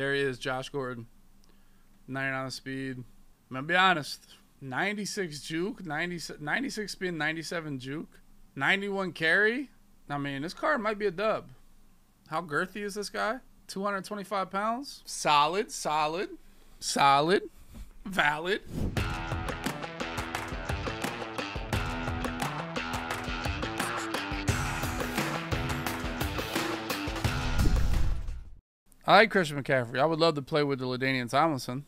There he is, Josh Gordon. 9 on the speed. I'm going to be honest. 96 juke. 96 speed, 97 juke. 91 carry. I mean, this card might be a dub. How girthy is this guy? 225 pounds. Solid, solid, solid, valid. I like Christian McCaffrey. I would love to play with the LaDainian Tomlinson.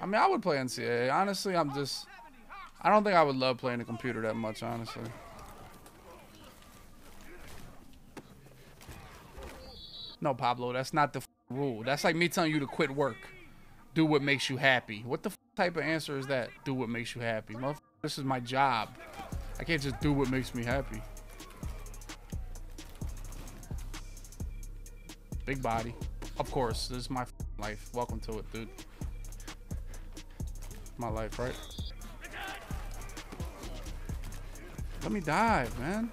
I mean, I would play NCAA. Honestly, I don't think I would love playing a computer that much, honestly. No, Pablo, that's not the rule. That's like me telling you to quit work. Do what makes you happy. What the type of answer is that? Do what makes you happy. Motherfucker, this is my job. I can't just do what makes me happy. Big body. Of course, this is my life. Welcome to it, dude. My life, right? Let me dive, man.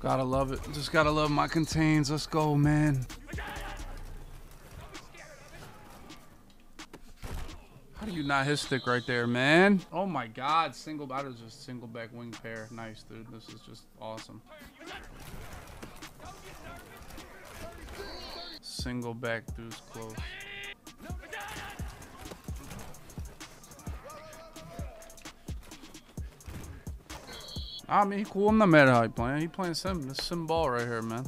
Gotta love it. Just gotta love my contains. Let's go, man. How do you not hit stick right there, man? Oh my God, single. That is just single back wing pair. Nice, dude. This is just awesome. Single back, dude's close. I mean, he cool. I'm not mad at how he playing. He playing sim. This sim ball right here, man.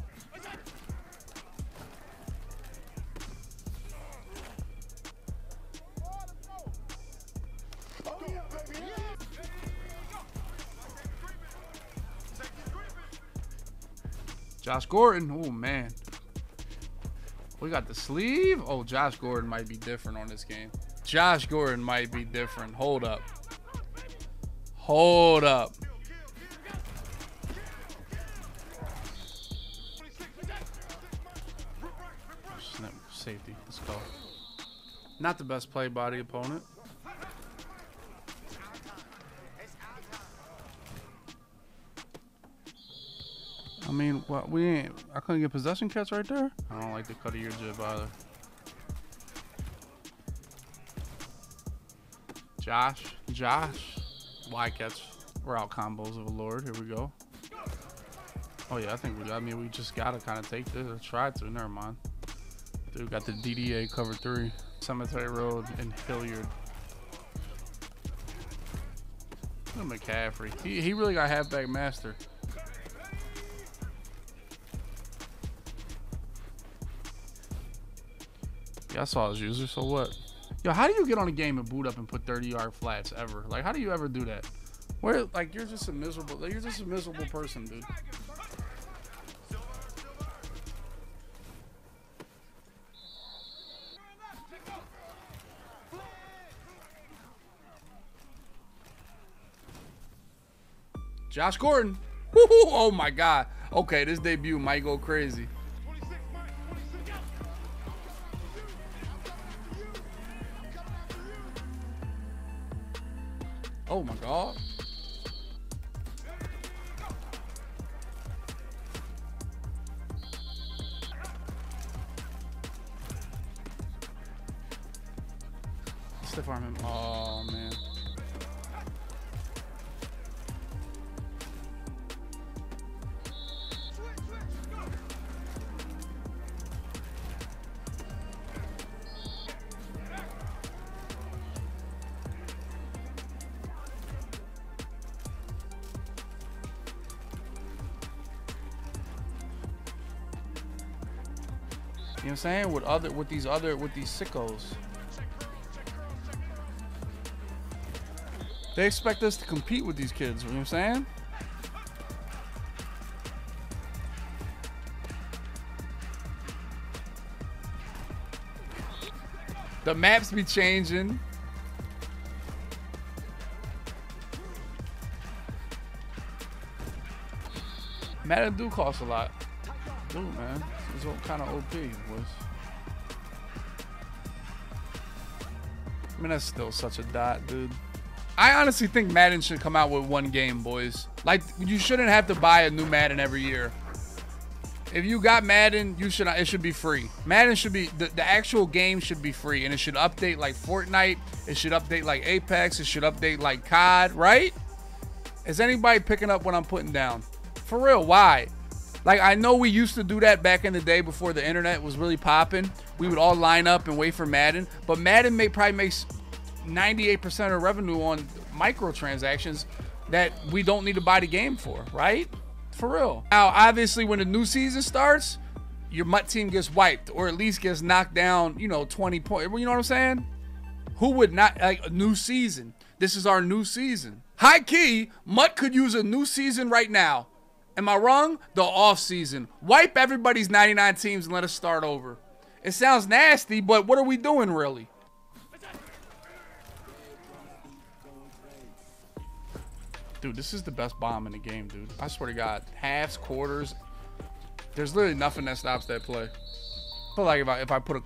Josh Gordon, oh man. We got the sleeve. Oh, Josh Gordon might be different on this game. Josh Gordon might be different. Hold up. Hold up. Snap, safety, let's go. Not the best play by the opponent. I mean, what we ain't. I couldn't get possession catch right there. I don't like the cut of your jib either. Josh. Wide catch. We're out combos of a lord. Here we go. Oh yeah, I think we. I mean, we just gotta kind of take this. Or try to. Never mind. Dude, got the DDA cover 3, Cemetery Road and Hilliard. Look at McCaffrey. He really got halfback master. Yeah, I saw his user, so what? Yo, how do you get on a game and boot up and put 30-yard flats ever? Like, how do you ever do that? Where, like, you're just a miserable person, dude. Josh Gordon. Woo-hoo! Oh my God. Okay, this debut might go crazy. Oh my God. Stiff arm him. Oh man. You know what I'm saying? With these sickos. They expect us to compete with these kids, you know what I'm saying? The maps be changing. Madden do cost a lot. Dude, man, this is all kind of OP, boys. Man, that's still such a dot, dude. I honestly think Madden should come out with one game, boys. Like, you shouldn't have to buy a new Madden every year. If you got Madden, you should. It should be free. Madden should be the actual game should be free, and it should update like Fortnite. It should update like Apex. It should update like COD, right? Is anybody picking up what I'm putting down? For real, why? Like, I know we used to do that back in the day before the internet was really popping. We would all line up and wait for Madden, but Madden probably makes 98% of revenue on microtransactions that we don't need to buy the game for, right? For real. Now, obviously, when the new season starts, your MUT team gets wiped or at least gets knocked down, you know, 20 points. You know what I'm saying? Who would not, like, a new season? This is our new season. High key, MUT could use a new season right now. Am I wrong? The off season. Wipe everybody's 99 teams and let us start over. It sounds nasty, but what are we doing, really? Dude, this is the best bomb in the game, dude. I swear to God, halves, quarters. There's literally nothing that stops that play. But like, if I put a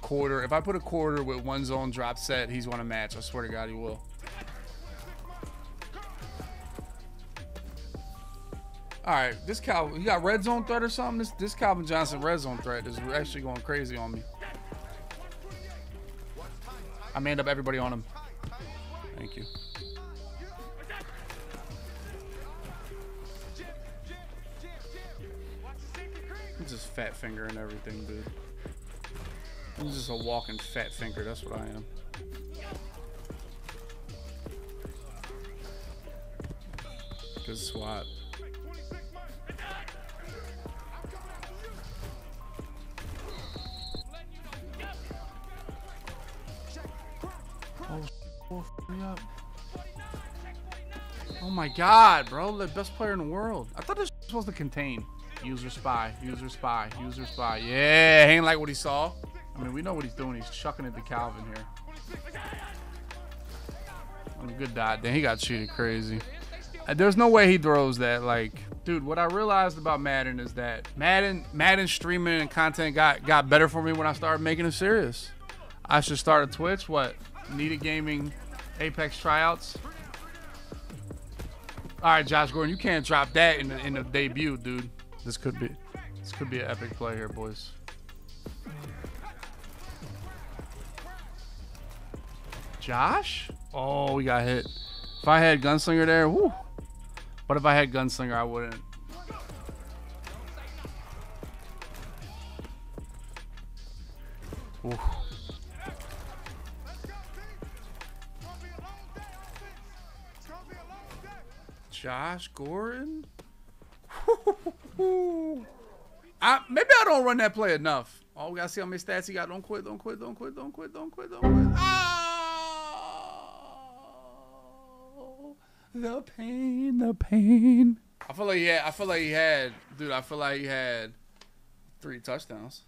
quarter with one zone drop set, he's won a match. I swear to God, he will. All right, this Calvin, you got red zone threat or something? This Calvin Johnson red zone threat is actually going crazy on me. I manned up everybody on him. Thank you. Just fat finger and everything, dude. I'm just a walking fat finger. That's what I am. Good swap. Oh, hurry up. Oh my God, bro. The best player in the world. I thought this was supposed to contain. User spy, user spy, user spy. Yeah, he ain't like what he saw. I mean, we know what he's doing. He's chucking it to Calvin here. On a good dot. Then he got cheated crazy. There's no way he throws that. Like, dude, what I realized about Madden is that Madden streaming and content got better for me when I started making it serious. I should start a Twitch. What? Needed Gaming, Apex tryouts. All right, Josh Gordon, you can't drop that in the debut, dude. This could be an epic play here, boys. Josh? Oh, we got hit. If I had Gunslinger there, whoo. But if I had Gunslinger, I wouldn't. Ooh. Josh Gordon? Maybe I don't run that play enough. Oh, we gotta see how many stats he got. Don't quit, don't quit, don't quit, don't quit, don't quit, don't quit. Oh, the pain, the pain. I feel like he had, dude, I feel like he had 3 touchdowns.